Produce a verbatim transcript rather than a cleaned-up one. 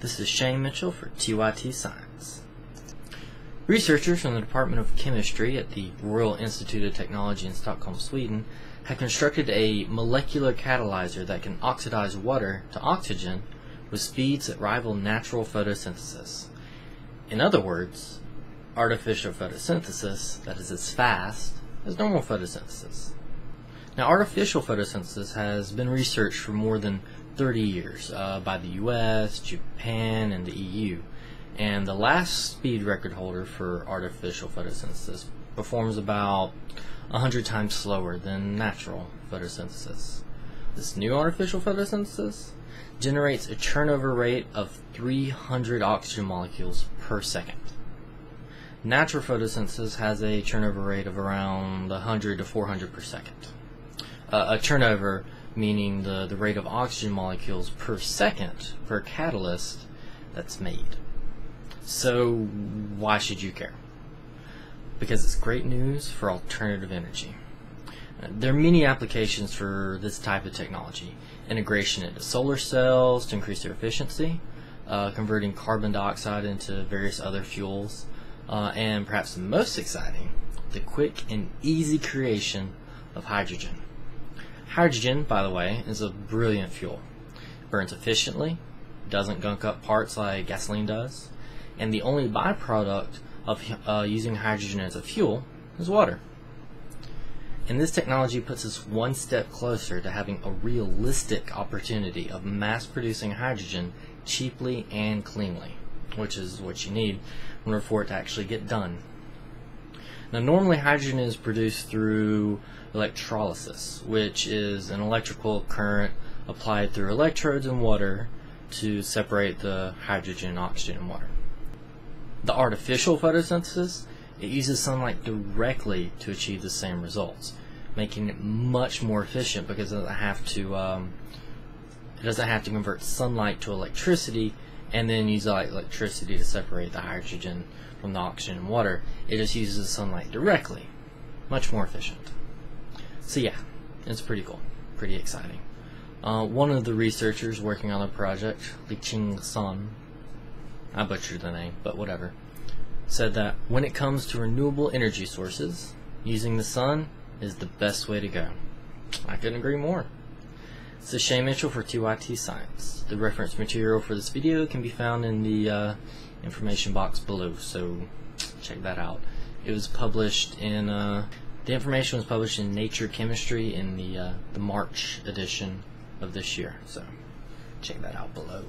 This is Shane Mitchell for T Y T Science. Researchers from the Department of Chemistry at the Royal Institute of Technology in Stockholm, Sweden, have constructed a molecular catalyzer that can oxidize water to oxygen with speeds that rival natural photosynthesis. In other words, artificial photosynthesis that is as fast as normal photosynthesis. Now, artificial photosynthesis has been researched for more than thirty years uh, by the U S, Japan, and the E U, and the last speed record holder for artificial photosynthesis performs about one hundred times slower than natural photosynthesis. This new artificial photosynthesis generates a turnover rate of three hundred oxygen molecules per second. Natural photosynthesis has a turnover rate of around one hundred to four hundred per second. Uh, a turnover meaning the, the rate of oxygen molecules per second per catalyst that's made. So why should you care? Because it's great news for alternative energy. There are many applications for this type of technology. Integration into solar cells to increase their efficiency, uh, converting carbon dioxide into various other fuels, uh, and perhaps the most exciting, the quick and easy creation of hydrogen. Hydrogen, by the way, is a brilliant fuel. It burns efficiently, doesn't gunk up parts like gasoline does, and the only byproduct of uh, using hydrogen as a fuel is water. And this technology puts us one step closer to having a realistic opportunity of mass producing hydrogen cheaply and cleanly, which is what you need in order for it to actually get done. Now, normally hydrogen is produced through electrolysis, which is an electrical current applied through electrodes in water to separate the hydrogen, oxygen, and water. The artificial photosynthesis, it uses sunlight directly to achieve the same results, making it much more efficient because it doesn't have to, um, it doesn't have to convert sunlight to electricity and then use electricity to separate the hydrogen from the oxygen and water. It just uses the sunlight directly. Much more efficient. So yeah, it's pretty cool, pretty exciting. Uh, one of the researchers working on the project, Li-Ching Sun, I butchered the name, but whatever, said that when it comes to renewable energy sources, using the sun is the best way to go. I couldn't agree more. This is Shane Mitchell for T Y T Science. The reference material for this video can be found in the uh, information box below, so check that out. It was published in, uh, the information was published in Nature Chemistry in the, uh, the March edition of this year, so check that out below.